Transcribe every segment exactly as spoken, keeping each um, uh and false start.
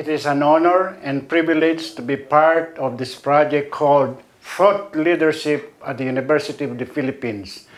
It is an honor and privilege to be part of this project called Thought Leadership at the University of the Philippines,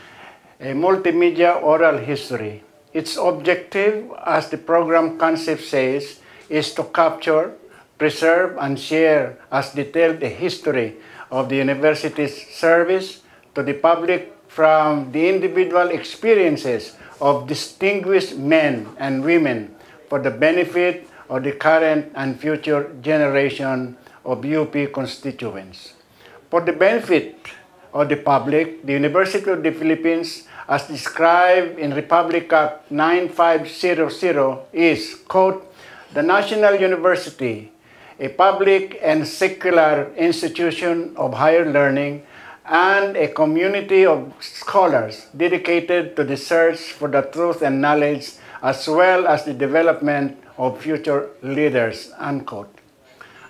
a multimedia oral history. Its objective, as the program concept says, is to capture, preserve, and share as detailed the history of the university's service to the public from the individual experiences of distinguished men and women for the benefit of the current and future generation of U P constituents. For the benefit of the public, the University of the Philippines, as described in Republic Act nine five zero zero, is, quote, the National University, a public and secular institution of higher learning and a community of scholars dedicated to the search for the truth and knowledge as well as the development of future leaders, unquote.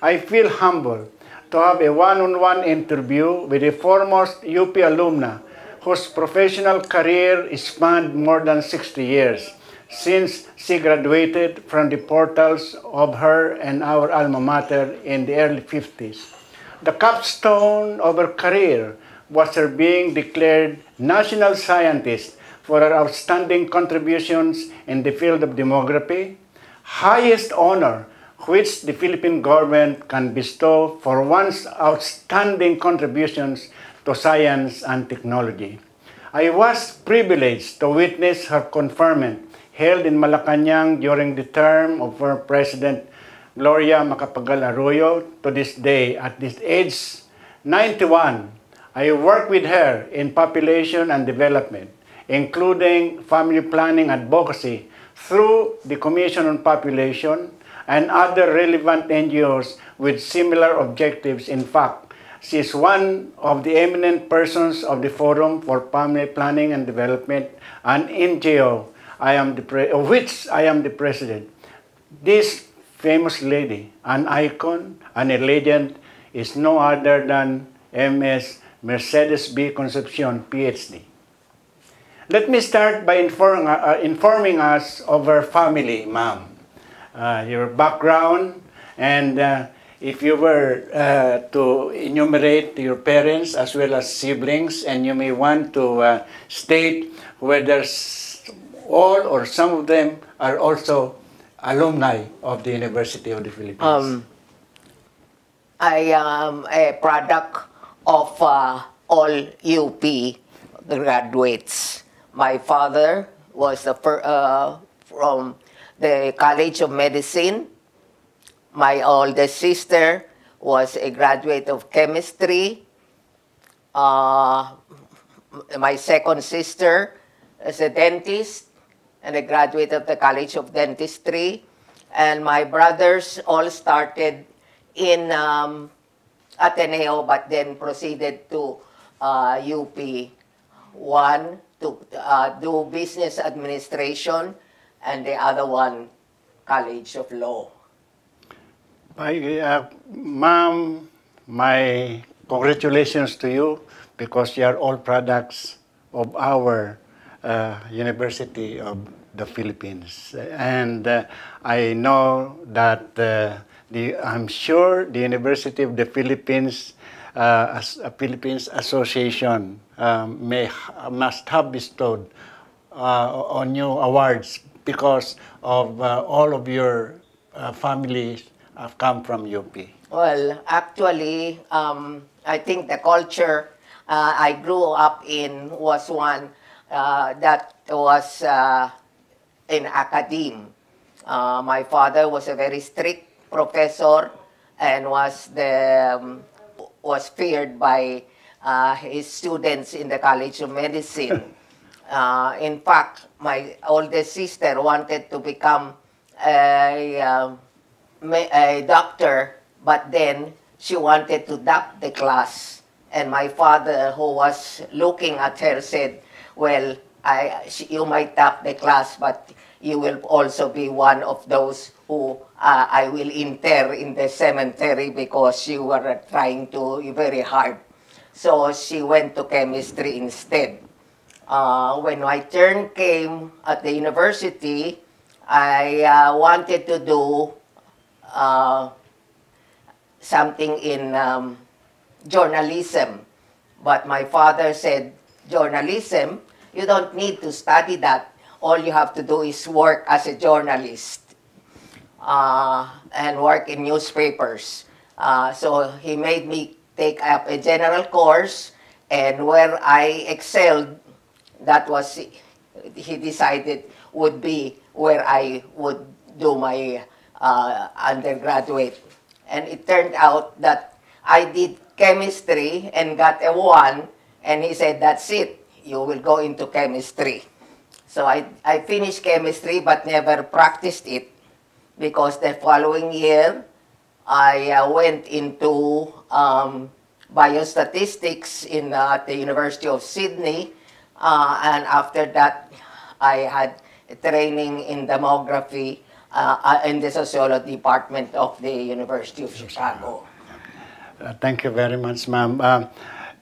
I feel humbled to have a one-on-one interview with a foremost U P alumna whose professional career spanned more than sixty years since she graduated from the portals of her and our alma mater in the early fifties. The capstone of her career was her being declared National Scientist for her outstanding contributions in the field of demography, highest honor which the Philippine government can bestow for one's outstanding contributions to science and technology. I was privileged to witness her conferment held in Malacanang during the term of former President Gloria Macapagal-Arroyo. To this day, at this age ninety-one, I work with her in population and development, including family planning advocacy through the Commission on Population and other relevant N G Os with similar objectives. In fact, she is one of the eminent persons of the Forum for Family Planning and Development, an N G O I am the pre of which I am the president. This famous lady, an icon and a legend, is no other than M S Mercedes B. Concepcion, P H D. Let me start by inform, uh, informing us of her family, ma'am. Uh, your background, and uh, if you were uh, to enumerate your parents as well as siblings, and you may want to uh, state whether all or some of them are also alumni of the University of the Philippines. Um, I am a product of uh, all U P graduates. My father was the first, uh, from the College of Medicine. My oldest sister was a graduate of chemistry. Uh, my second sister is a dentist and a graduate of the College of Dentistry. And my brothers all started in um, Ateneo, but then proceeded to uh, U P. One to uh, do business administration, and the other one, College of Law. Uh, Ma'am, my congratulations to you, because you are all products of our uh, University of the Philippines. And uh, I know that uh, the, I'm sure the University of the Philippines, uh, as a Philippines Association, um, may, must have bestowed uh, on you awards, because of uh, all of your uh, families have come from U P. Well, actually, um, I think the culture uh, I grew up in was one uh, that was uh, in academe. Uh, my father was a very strict professor and was, the, um, was feared by uh, his students in the College of Medicine. Uh, in fact, my oldest sister wanted to become a, uh, a doctor, but then she wanted to dump the class. And my father, who was looking at her, said, well, I, she, you might dump the class, but you will also be one of those who uh, I will inter in the cemetery, because you were trying to very hard. So she went to chemistry instead. Uh, when my turn came at the university, I uh, wanted to do uh, something in um, journalism. But my father said, journalism, you don't need to study that. All you have to do is work as a journalist uh, and work in newspapers. Uh, so he made me take up a general course, and where I excelled, that was, he decided would be where I would do my uh, undergraduate. And it turned out that I did chemistry and got a one, and he said, that's it, you will go into chemistry. So I, I finished chemistry but never practiced it, because the following year I uh, went into um, biostatistics in, uh, at the University of Sydney, uh, and after that I had training in demography uh, in the sociology department of the University of Chicago. Uh, thank you very much, ma'am. Um,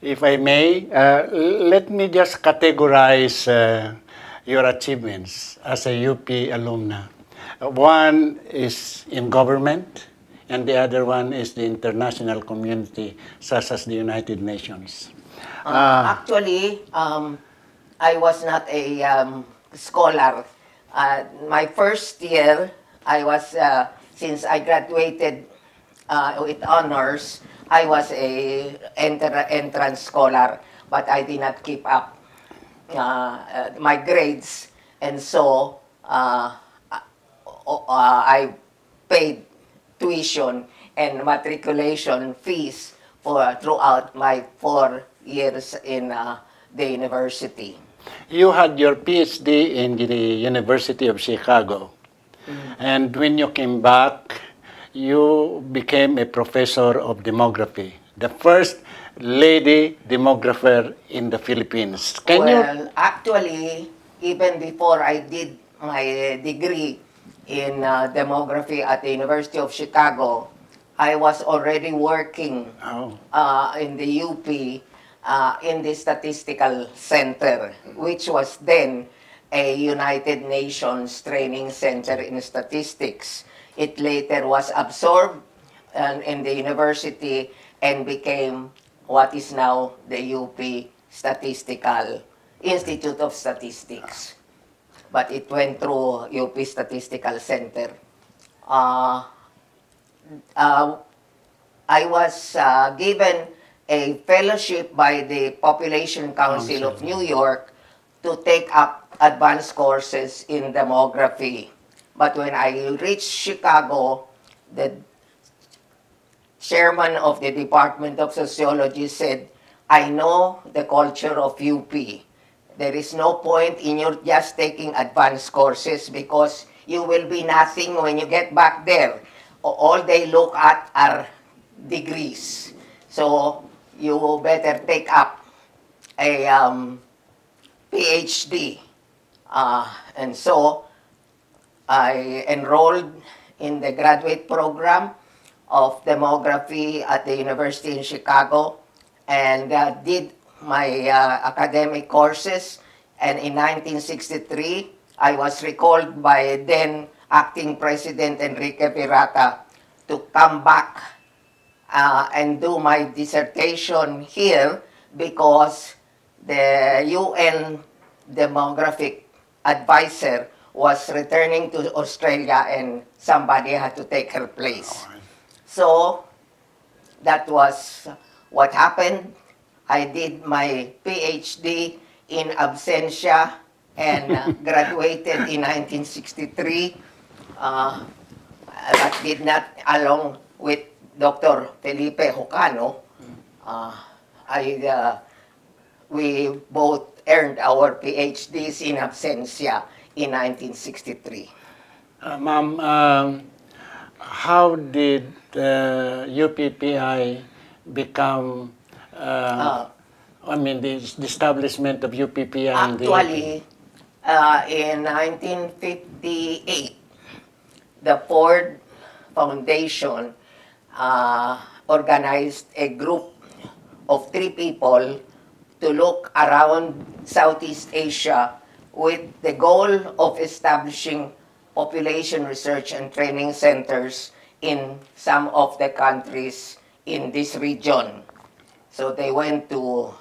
if I may, uh, let me just categorize uh, your achievements as a U P alumna. Uh, one is in government, and the other one is the international community, such as the United Nations. Uh, uh, actually, um, I was not a um, scholar. Uh, my first year, I was, uh, since I graduated uh, with honors, I was a entra entrance scholar, but I did not keep up uh, uh, my grades, and so uh, uh, I paid tuition and matriculation fees for throughout my four years in uh, the university. You had your PhD in the University of Chicago, mm-hmm. and when you came back, you became a professor of demography, the first lady demographer in the Philippines. Can well, you... actually, even before I did my degree in uh, demography at the University of Chicago, I was already working oh. uh, in the U P uh, in the Statistical Center, which was then a United Nations Training Center in Statistics. It later was absorbed uh, in the university and became what is now the U P Statistical Institute of Statistics. But it went through U P Statistical Center. Uh, uh, I was uh, given a fellowship by the Population Council of New York to take up advanced courses in demography. But when I reached Chicago, the chairman of the Department of Sociology said, I know the culture of U P. There is no point in your just taking advanced courses, because you will be nothing when you get back there. All they look at are degrees. So you better take up a um, PhD. Uh, and so I enrolled in the graduate program of demography at the University in Chicago, and uh, did my uh, academic courses. And in nineteen sixty-three, I was recalled by then acting President Enrique Pirata to come back uh, and do my dissertation here, because the U N demographic advisor was returning to Australia, and somebody had to take her place. Right. So that was what happened. I did my PhD in absentia and uh, graduated in nineteen sixty-three. Uh, that did not, along with Doctor Felipe Hocano, uh, I, uh, we both earned our PhDs in absentia in nineteen sixty-three. Uh, Ma'am, um, how did uh, U P P I become, uh, uh, I mean, the, the establishment of U P P I? Actually, uh, in nineteen fifty-eight, the Ford Foundation uh, organized a group of three people to look around Southeast Asia with the goal of establishing population research and training centers in some of the countries in this region. So they went to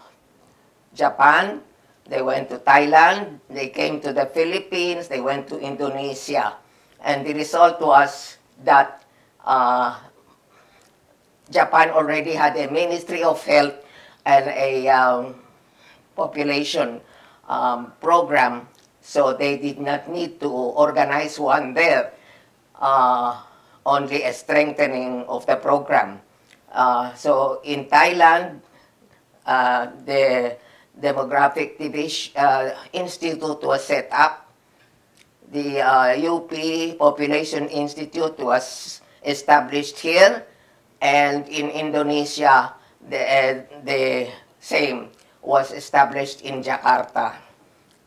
Japan, they went to Thailand, they came to the Philippines, they went to Indonesia. And the result was that uh, Japan already had a Ministry of Health and a um, population um, program, so they did not need to organize one there, uh, only a strengthening of the program. Uh, so in Thailand, uh, the Demographic Division uh, Institute was set up. The uh, U P Population Institute was established here, and in Indonesia, the, uh, the same was established in Jakarta.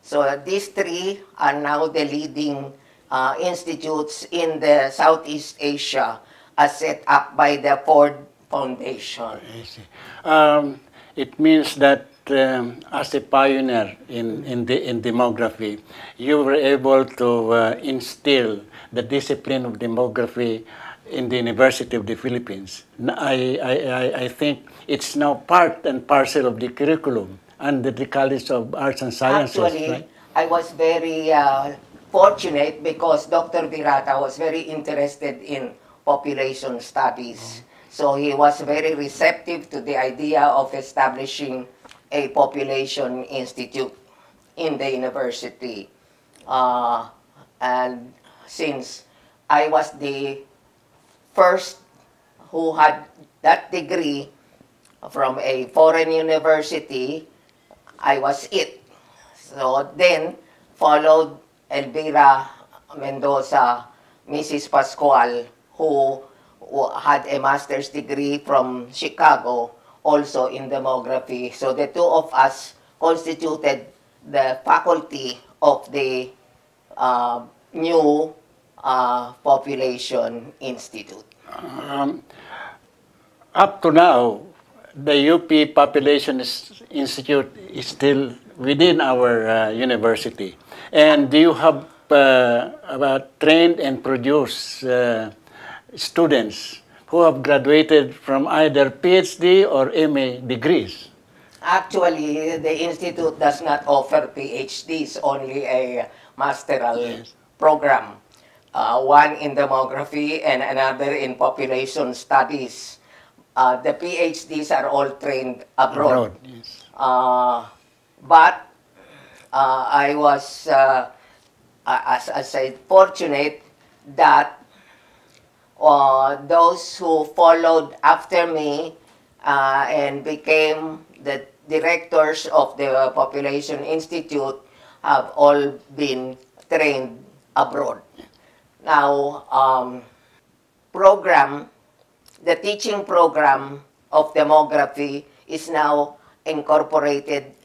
So uh, these three are now the leading uh, institutes in the Southeast Asia, as set up by the Ford Foundation. I see. Um, it means that Um, as a pioneer in, in, the, in demography, you were able to uh, instill the discipline of demography in the University of the Philippines. I, I, I think it's now part and parcel of the curriculum under the College of Arts and Sciences. Actually, right? I was very uh, fortunate because Doctor Virata was very interested in population studies. Oh. So he was very receptive to the idea of establishing a population institute in the university. Uh, and since I was the first who had that degree from a foreign university, I was it. So then followed Elvira Mendoza, Missus Pascual, who had a master's degree from Chicago, also in demography. So the two of us constituted the faculty of the uh, new uh, Population Institute. Um, up to now, the U P Population Institute is still within our uh, university. And you have uh, about trained and produced uh, students who have graduated from either PhD or M A degrees? Actually, the Institute does not offer PhDs, only a masteral yes. program. Uh, one in demography and another in population studies. Uh, the PhDs are all trained abroad. abroad yes. uh, but uh, I was, uh, as I said, fortunate that Uh, those who followed after me uh, and became the directors of the Population Institute have all been trained abroad. Now, um, program, the teaching program of demography is now incorporated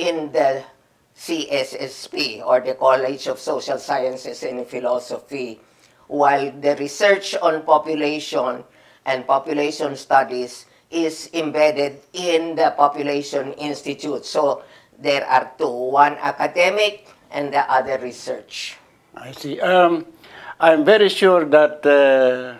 in the C S S P, or the College of Social Sciences and Philosophy, while the research on population and population studies is embedded in the Population Institute. So there are two, one academic and the other research. I see. Um, I'm very sure that uh,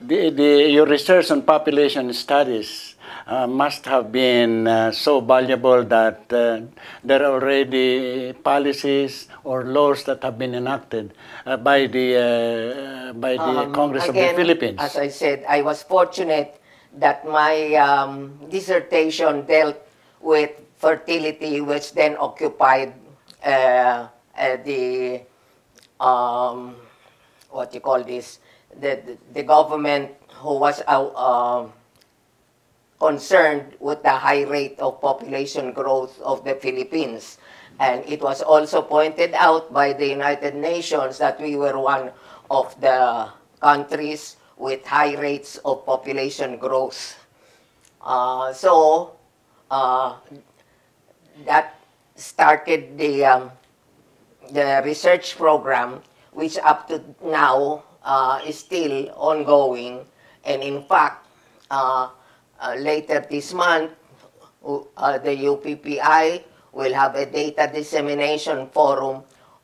the, the, your research on population studies uh, must have been uh, so valuable that uh, there are already policies or laws that have been enacted uh, by the uh, by the um, Congress again, of the Philippines. As I said, I was fortunate that my um, dissertation dealt with fertility, which then occupied uh, uh, the um, what you call this the the, the government who was uh, uh, concerned with the high rate of population growth of the Philippines. And it was also pointed out by the United Nations that we were one of the countries with high rates of population growth. Uh, so uh, that started the, um, the research program, which up to now uh, is still ongoing. And in fact, uh, uh, later this month, uh, the U P P I will have a data dissemination forum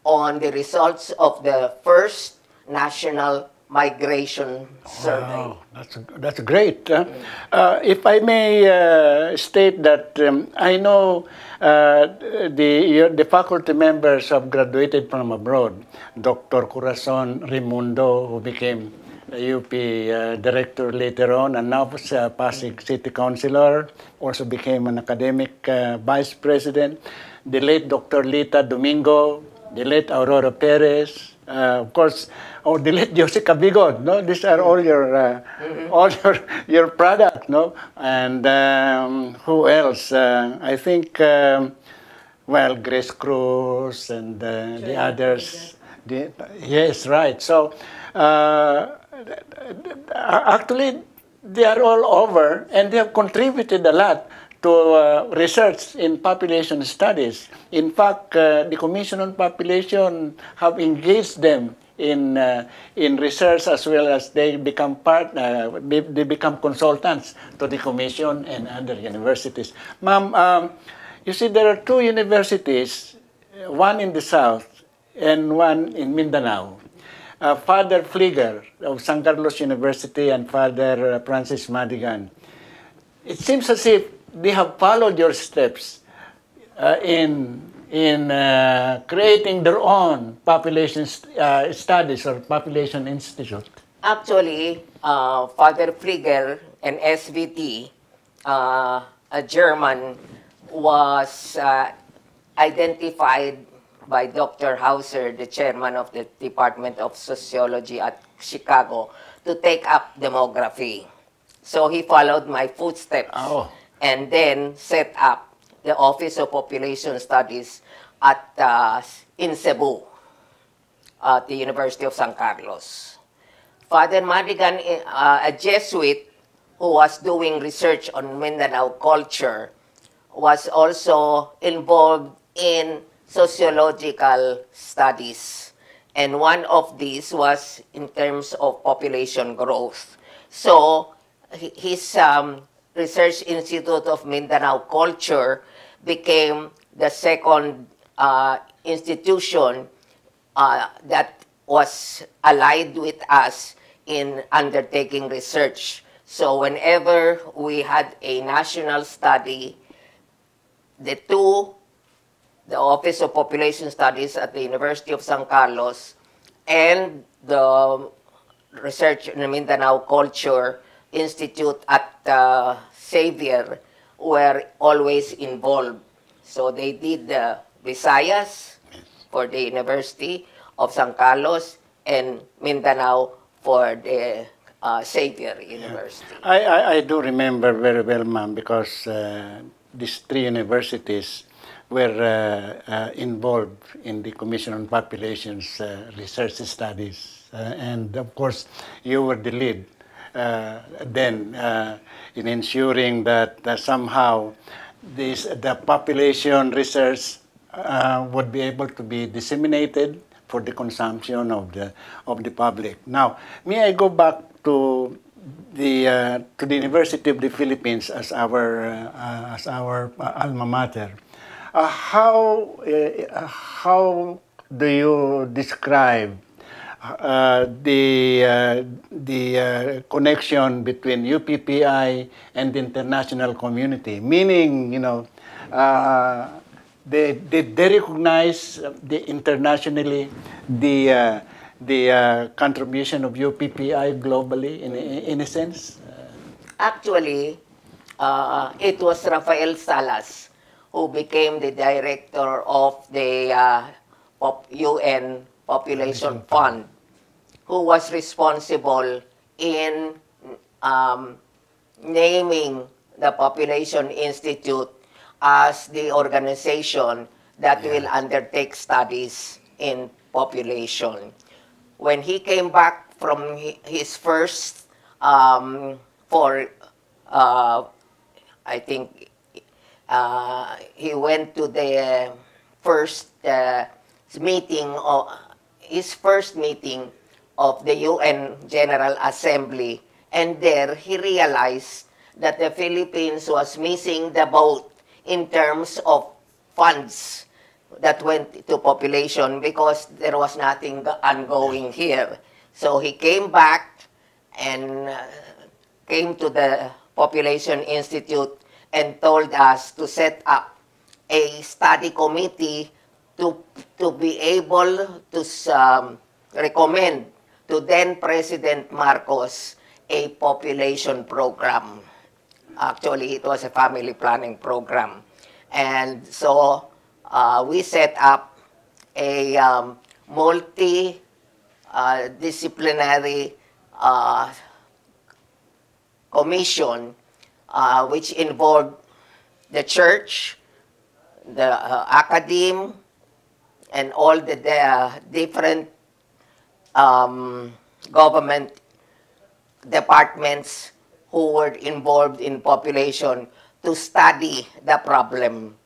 on the results of the first national migration survey. Wow, that's, that's great. Huh? Mm. Uh, if I may uh, state that um, I know uh, the, the faculty members have graduated from abroad. Doctor Corazon Rimundo, who became U P uh, director later on, and now was a Pasig city councilor, also became an academic uh, vice president. The late Doctor Lita Domingo, the late Aurora Perez, Uh, of course, oh, the late Jose Cabigod. No, these are all your, uh, mm-hmm. all your, your product. No, and um, who else? Uh, I think, um, well, Grace Cruz and uh, the others. The, yes, right. So, uh, actually, they are all over, and they have contributed a lot to uh, research in population studies. In fact, uh, the Commission on Population have engaged them in uh, in research, as well as they become part, uh, they, they become consultants to the Commission and other universities. Ma'am, um, you see, there are two universities, one in the south and one in Mindanao. Uh, Father Flieger of San Carlos University and Father Francis Madigan. It seems as if they have followed your steps uh, in, in uh, creating their own population st uh, studies or population institute. Actually, uh, Father Flieger and S V T, uh, a German, was uh, identified by Doctor Hauser, the chairman of the Department of Sociology at Chicago, to take up demography. So he followed my footsteps. Oh. And then set up the Office of Population Studies at uh, in Cebu, at the University of San Carlos. Father Madigan, uh, a Jesuit who was doing research on Mindanao culture, was also involved in sociological studies. And one of these was in terms of population growth. So his um, Research Institute of Mindanao Culture became the second uh, institution uh, that was allied with us in undertaking research. So whenever we had a national study, the two, the Office of Population Studies at the University of San Carlos and the Research in Mindanao Culture Institute at uh, Xavier were always involved. So they did the Visayas for the University of San Carlos and Mindanao for the uh, Xavier University. Yeah. I, I, I do remember very well, ma'am, because uh, these three universities were uh, uh, involved in the Commission on Population's uh, research studies. Uh, and of course, you were the lead. Uh, then uh, in ensuring that uh, somehow this, the population research uh, would be able to be disseminated for the consumption of the, of the public. Now, may I go back to the, uh, to the University of the Philippines as our, uh, as our uh, alma mater. Uh, how, uh, how do you describe Uh, the, uh, the uh, connection between U P P I and the international community? Meaning, you know, uh, they, they, they recognize the internationally the, uh, the uh, contribution of U P P I globally, in, in a sense? Actually, uh, it was Rafael Salas who became the director of the uh, of U N Population Fund, who was responsible in um, naming the Population Institute as the organization that yeah. will undertake studies in population. When he came back from his first, um, for, uh, I think, uh, he went to the first uh, meeting, of, his first meeting of the U N General Assembly, and there he realized that the Philippines was missing the boat in terms of funds that went to population, because there was nothing ongoing here. So he came back and uh, came to the Population Institute and told us to set up a study committee to, to be able to um, recommend to then President Marcos a population program. Actually, it was a family planning program. And so uh, we set up a um, multidisciplinary uh, uh, commission uh, which involved the church, the uh, academe, and all the, the uh, different um, government departments who were involved in population to study the problem.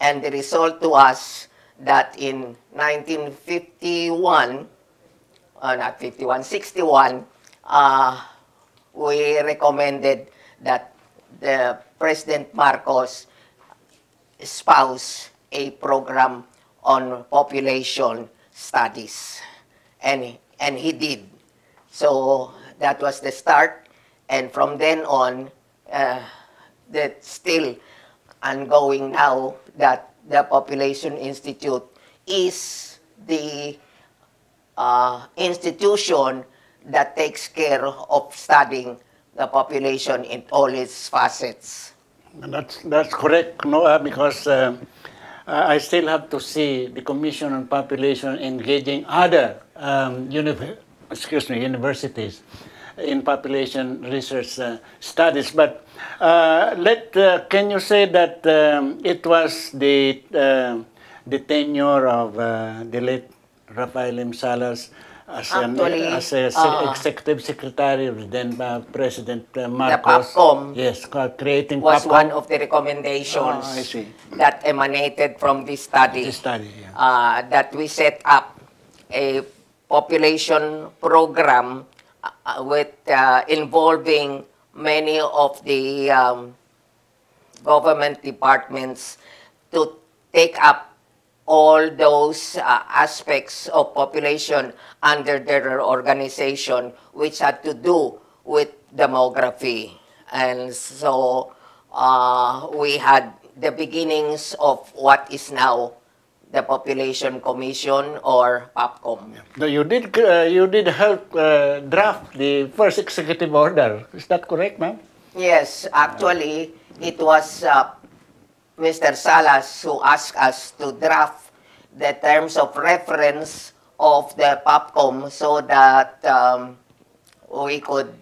And the result to us that in nineteen fifty-one, uh, not fifty-one, sixty-one, uh, we recommended that the President Marcos espouse a program on population studies. And, and he did. So that was the start. And from then on, uh, that's still ongoing now, that the Population Institute is the uh, institution that takes care of studying the population in all its facets. That's, that's correct, Noah, because um, I still have to see the Commission on Population engaging other um, uni- excuse me, universities in population research uh, studies, but uh, let uh, can you say that um, it was the uh, the tenure of uh, the late Rafael Salas as Actually, an as a uh, executive secretary of then uh, President uh, Marcos? The PopCom yes, creating was PopCom. One of the recommendations oh, I see. that emanated from this study. This study, yeah. uh, that we set up a population program. Uh, with uh, involving many of the um, government departments to take up all those uh, aspects of population under their organization, which had to do with demography. And so uh, we had the beginnings of what is now the Population Commission or PopCom. So you did uh, you did help uh, draft the first executive order. Is that correct, ma'am? Yes, actually, it was uh, Mister Salas who asked us to draft the terms of reference of the PopCom so that um, we could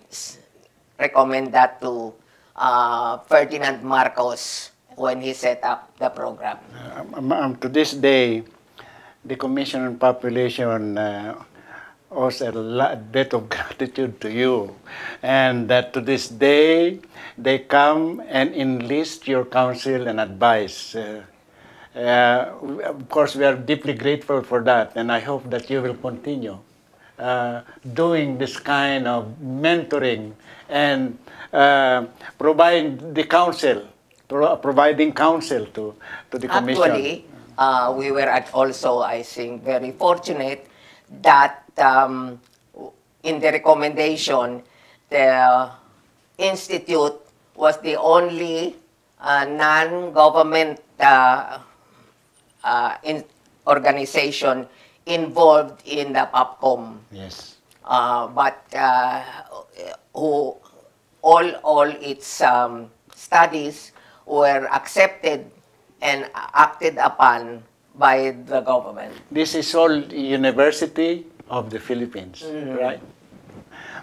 recommend that to uh, Ferdinand Marcos when he set up the program. Um, to this day, the Commission on Population uh, owes a debt of gratitude to you, and that to this day, they come and enlist your counsel and advice. Uh, uh, of course, we are deeply grateful for that, and I hope that you will continue uh, doing this kind of mentoring and uh, providing the counsel providing counsel to, to the Commission. Actually, uh, we were at also, I think, very fortunate that um, in the recommendation, the Institute was the only uh, non-government uh, uh, in organization involved in the PopCom. Yes. Uh, but uh, who all, all its um, studies were accepted and acted upon by the government. This is all University of the Philippines, mm-hmm. right?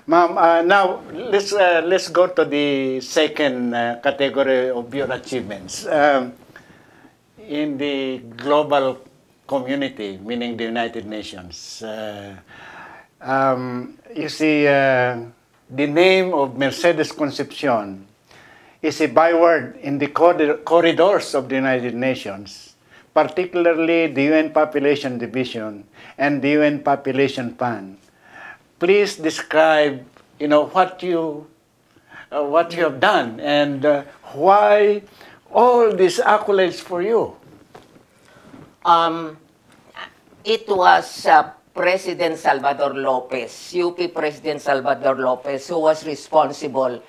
Ma'am, uh, now let's, uh, let's go to the second uh, category of your achievements. Um, in the global community, meaning the United Nations, uh, um, you see uh, the name of Mercedes Concepcion is a byword in the corridors of the United Nations, particularly the U N Population Division and the U N Population Fund. Please describe, you know, what you, uh, what you have done and uh, why all these accolades for you. Um, it was uh, President Salvador Lopez, U P President Salvador Lopez, who was responsible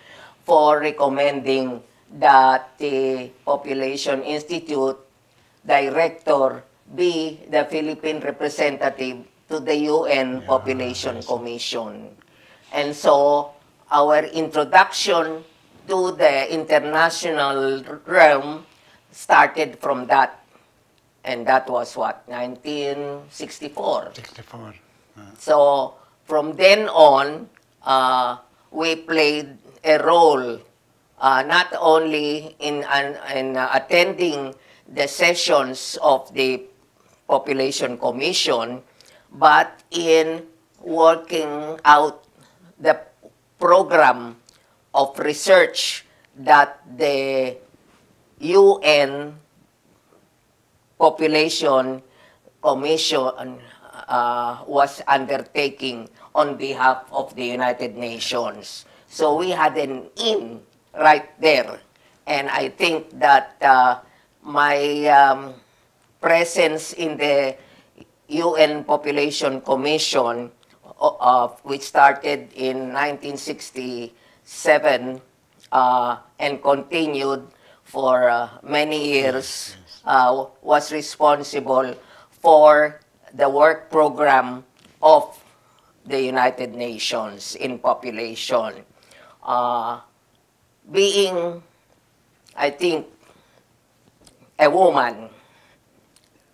for recommending that the Population Institute Director be the Philippine representative to the U N Population Commission. And so our introduction to the international realm started from that. And that was what, nineteen sixty-four? sixty-four. Yeah. So from then on, uh, we played a role uh, not only in, an, in uh, attending the sessions of the Population Commission, but in working out the program of research that the U N Population Commission uh, was undertaking on behalf of the United Nations. So we had an in right there. And I think that uh, my um, presence in the U N Population Commission, uh, which started in nineteen sixty-seven uh, and continued for uh, many years, Uh, was responsible for the work program of the United Nations in population. Uh, being, I think, a woman,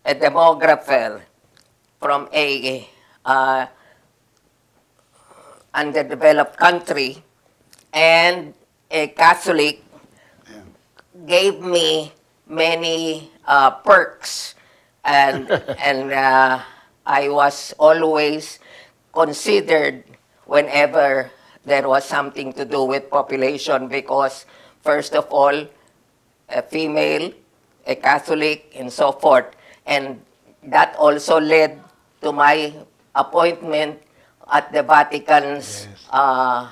a demographer from a uh, underdeveloped country, and a Catholic, yeah, gave me many uh, perks, and and uh, I was always considered whenever there was something to do with population, because first of all, a female, a Catholic, and so forth, and that also led to my appointment at the Vatican's, yes, uh,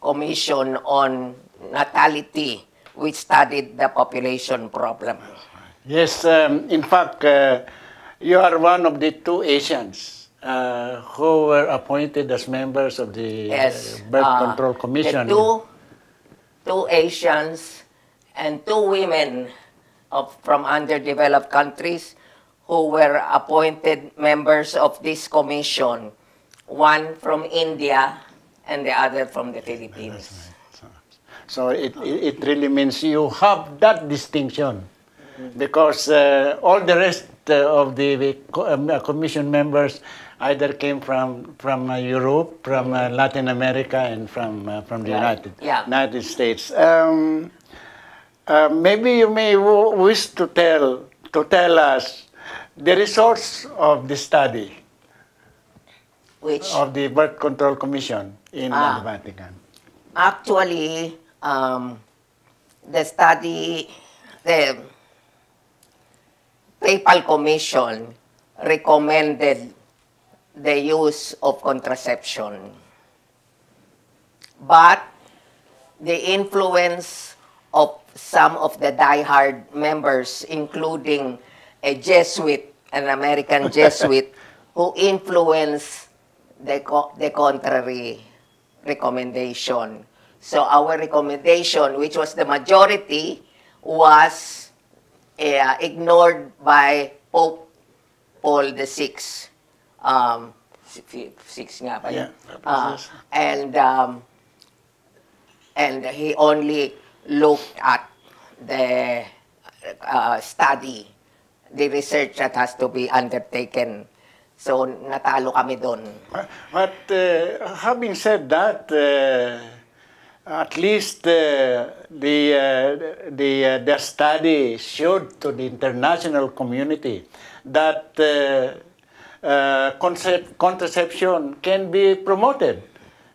Commission on Natality, which studied the population problem. Yes, um, in fact, uh, you are one of the two Asians uh, who were appointed as members of the, yes, uh, Birth uh, Control Commission. The two, two Asians and two women of, from underdeveloped countries who were appointed members of this commission, one from India and the other from the Philippines. So it, it really means you have that distinction, because uh, all the rest uh, of the uh, commission members either came from from uh, Europe, from uh, Latin America, and from uh, from the yeah. United yeah. United States. Um, uh, maybe you may wish to tell to tell us the results of the study, which of the Birth Control Commission in ah. the Vatican. Actually. Um, the study, the Papal Commission recommended the use of contraception, but the influence of some of the diehard members, including a Jesuit, an American Jesuit, who influenced the, co the contrary recommendation. So our recommendation, which was the majority, was uh, ignored by Pope Paul the Sixth, um, six nga ba yun? Yeah, uh, and um, and he only looked at the uh, study, the research that has to be undertaken. So natalo kami doon. But uh, having said that, Uh... at least uh, the, uh, the, uh, the study showed to the international community that uh, uh, concept, contraception can be promoted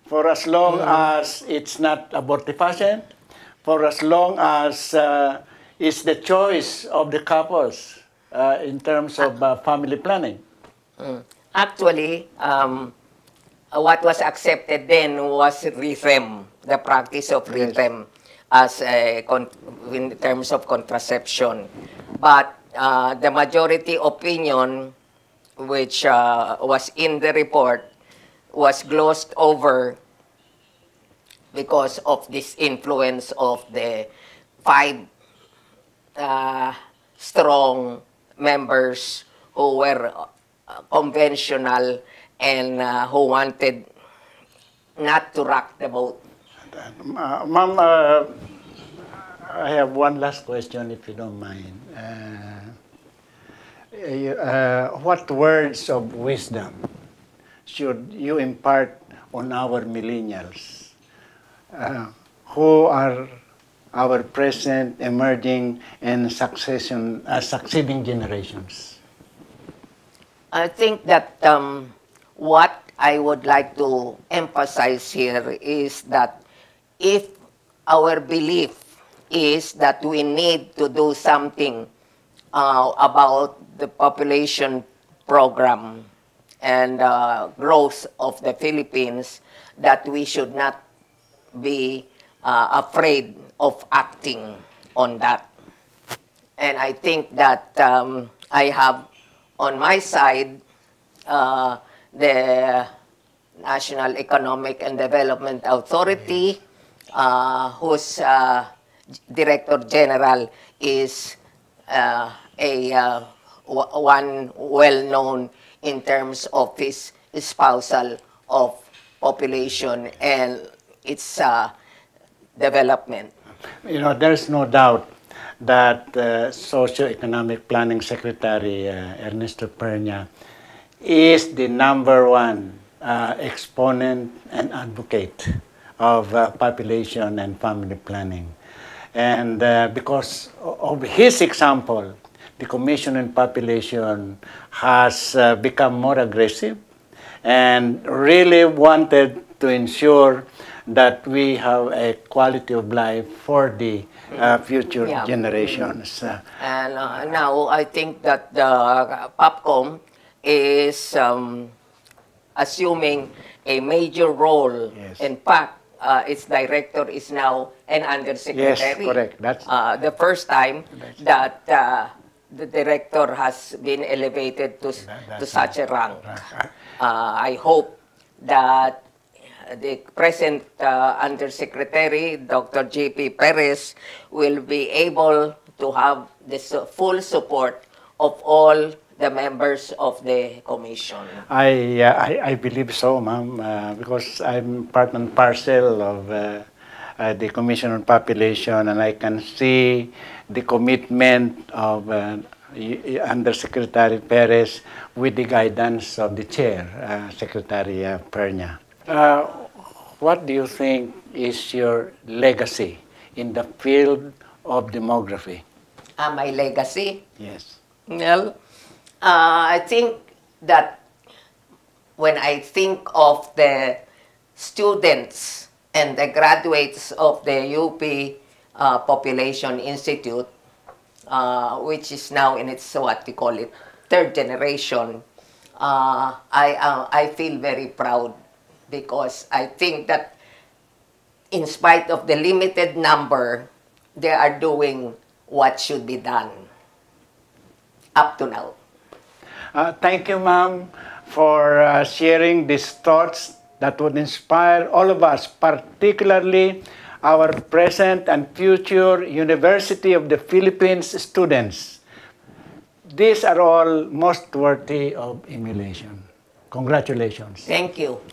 for as long mm-hmm. as it's not abortifacient, for as long as uh, it's the choice of the couples uh, in terms of uh, family planning. Mm. Actually, um, what was accepted then was RIFEM. The practice of rhythm as a con in terms of contraception, but uh, the majority opinion which uh, was in the report, was glossed over because of this influence of the five uh, strong members who were uh, conventional and uh, who wanted not to rock the boat. Uh, Ma'am, uh, I have one last question, if you don't mind. Uh, uh, what words of wisdom should you impart on our millennials, uh, who are our present, emerging, and succession, uh, succeeding generations? I think that um, what I would like to emphasize here is that if our belief is that we need to do something uh, about the population program and uh, growth of the Philippines, that we should not be uh, afraid of acting on that. And I think that um, I have on my side uh, the National Economic and Development Authority, uh, whose uh, Director General is uh, a uh, one well-known in terms of his espousal of population and its uh, development. You know, there's no doubt that uh, Socioeconomic Planning Secretary uh, Ernesto Perna is the number one uh, exponent and advocate of uh, population and family planning. And uh, because of his example, the Commission on Population has uh, become more aggressive and really wanted to ensure that we have a quality of life for the uh, future yeah. generations. And uh, now I think that the POPCOM is um, assuming a major role. Yes. In fact, Uh, its director is now an undersecretary. Yes, correct. That's uh, the first time that uh, the director has been elevated to, that, to such a rank. Right. Uh, I hope that the present uh, undersecretary, Doctor J P Perez, will be able to have the full support of all the members of the commission. I uh, I, I believe so, ma'am, uh, because I'm part and parcel of uh, uh, the Commission on Population, and I can see the commitment of uh, Undersecretary Perez with the guidance of the chair, uh, Secretary uh, Perna. Uh, what do you think is your legacy in the field of demography? Uh, my legacy? Yes. Well, Uh, I think that when I think of the students and the graduates of the U P uh, Population Institute, uh, which is now in its, what we call it, third generation, uh, I, uh, I feel very proud, because I think that in spite of the limited number, they are doing what should be done up to now. Uh, thank you, ma'am, for uh, sharing these thoughts that would inspire all of us, particularly our present and future University of the Philippines students. These are all most worthy of emulation. Congratulations. Thank you.